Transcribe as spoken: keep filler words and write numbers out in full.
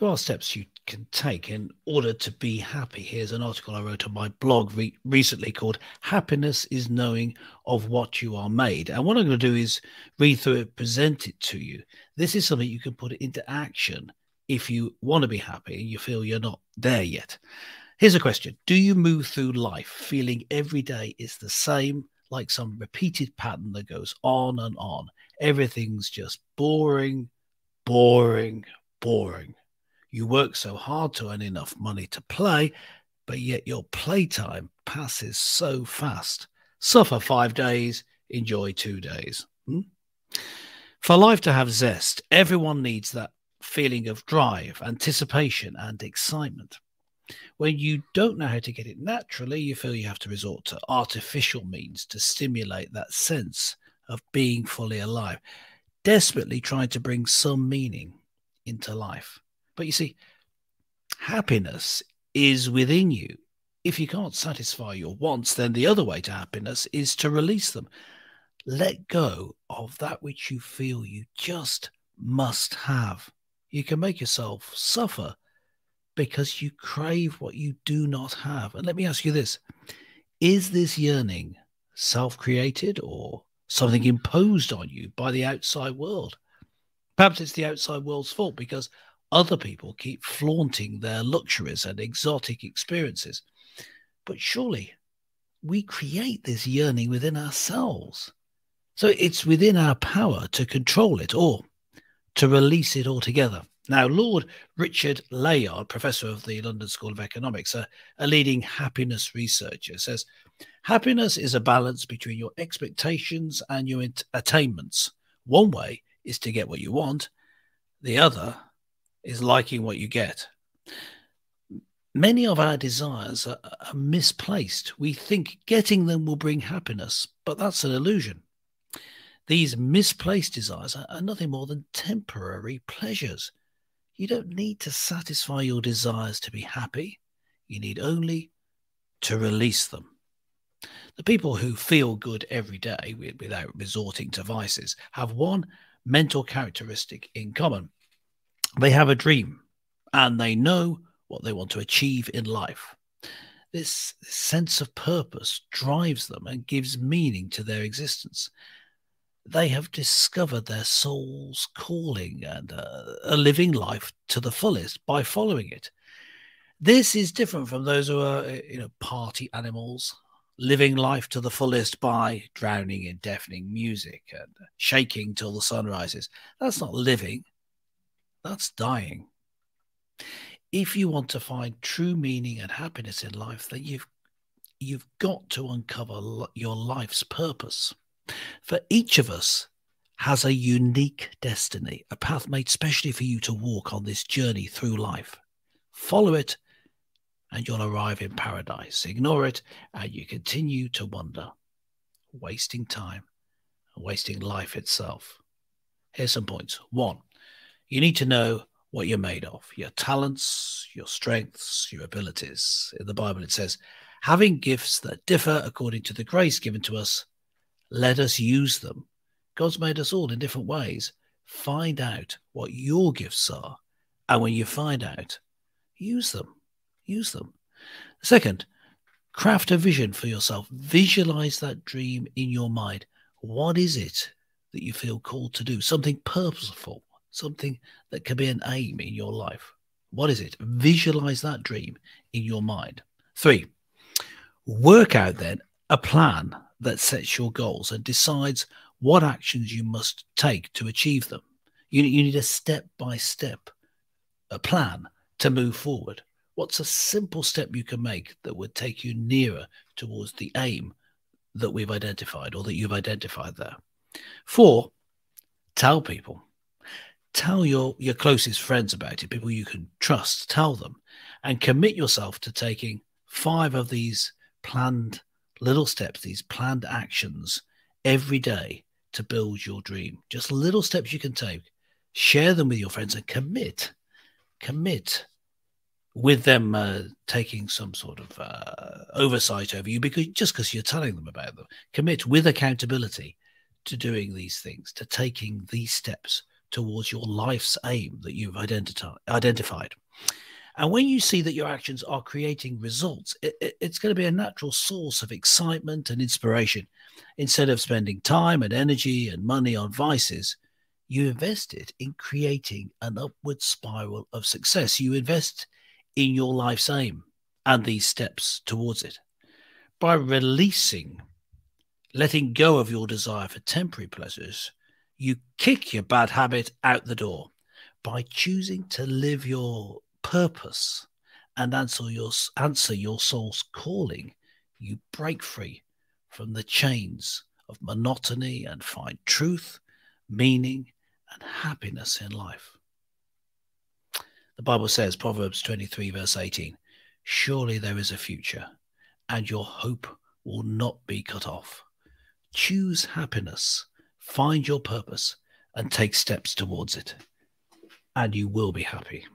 there are steps you can take in order to be happy. Here's an article I wrote on my blog re recently called Happiness is Knowing of What You Are Made. And what I'm going to do is read through it, present it to you. This is something you can put into action if you want to be happy and you feel you're not there yet. Here's a question. Do you move through life feeling every day is the same, like some repeated pattern that goes on and on? Everything's just boring, boring, boring. You work so hard to earn enough money to play, but yet your playtime passes so fast. Suffer five days, enjoy two days. Hmm? For life to have zest, everyone needs that feeling of drive, anticipation, and excitement. When you don't know how to get it naturally, you feel you have to resort to artificial means to stimulate that sense of being fully alive, desperately trying to bring some meaning into life. But you see, happiness is within you. If you can't satisfy your wants, then the other way to happiness is to release them. Let go of that which you feel you just must have. You can make yourself suffer because you crave what you do not have. And let me ask you this. Is this yearning self-created or something imposed on you by the outside world? Perhaps it's the outside world's fault because other people keep flaunting their luxuries and exotic experiences. But surely we create this yearning within ourselves. So it's within our power to control it or to release it altogether. Now, Lord Richard Layard, professor of the London School of Economics, a, a leading happiness researcher, says, happiness is a balance between your expectations and your attainments. One way is to get what you want. The other is liking what you get. Many of our desires are, are misplaced. We think getting them will bring happiness, but that's an illusion. These misplaced desires are, are nothing more than temporary pleasures. You don't need to satisfy your desires to be happy. You need only to release them. The people who feel good every day without resorting to vices have one mental characteristic in common. They have a dream and they know what they want to achieve in life. This sense of purpose drives them and gives meaning to their existence. They have discovered their soul's calling and uh, are living life to the fullest by following it. This is different from those who are, you know, party animals, living life to the fullest by drowning in deafening music and shaking till the sun rises. That's not living. That's dying. If you want to find true meaning and happiness in life, then you've, you've got to uncover your life's purpose. For each of us has a unique destiny, a path made specially for you to walk on this journey through life. Follow it and you'll arrive in paradise. Ignore it and you continue to wander, wasting time and wasting life itself. Here's some points. One, you need to know what you're made of, your talents, your strengths, your abilities. In the Bible it says, having gifts that differ according to the grace given to us, let us use them. God's made us all in different ways. Find out what your gifts are. And when you find out, use them. Use them. Second, craft a vision for yourself. Visualize that dream in your mind. What is it that you feel called to do? Something purposeful, something that can be an aim in your life. What is it? Visualize that dream in your mind. Three, work out then a plan that sets your goals and decides what actions you must take to achieve them. You, you need a step-by-step, a plan to move forward. What's a simple step you can make that would take you nearer towards the aim that we've identified or that you've identified there? Four, tell people. Tell your, your closest friends about it, people you can trust. Tell them and commit yourself to taking five of these planned little steps, these planned actions every day to build your dream. Just little steps you can take. Share them with your friends and commit, commit with them uh, taking some sort of uh, oversight over you because just because you're telling them about them. Commit with accountability to doing these things, to taking these steps towards your life's aim that you've identified. And when you see that your actions are creating results, it, it, it's going to be a natural source of excitement and inspiration. Instead of spending time and energy and money on vices, you invest it in creating an upward spiral of success. You invest in your life's aim and these steps towards it. By releasing, letting go of your desire for temporary pleasures, you kick your bad habit out the door. By choosing to live your purpose and answer your, answer your soul's calling, you break free from the chains of monotony and find truth, meaning, and happiness in life. The Bible says, Proverbs twenty-three, verse eighteen, surely there is a future, and your hope will not be cut off. Choose happiness, find your purpose, and take steps towards it, and you will be happy.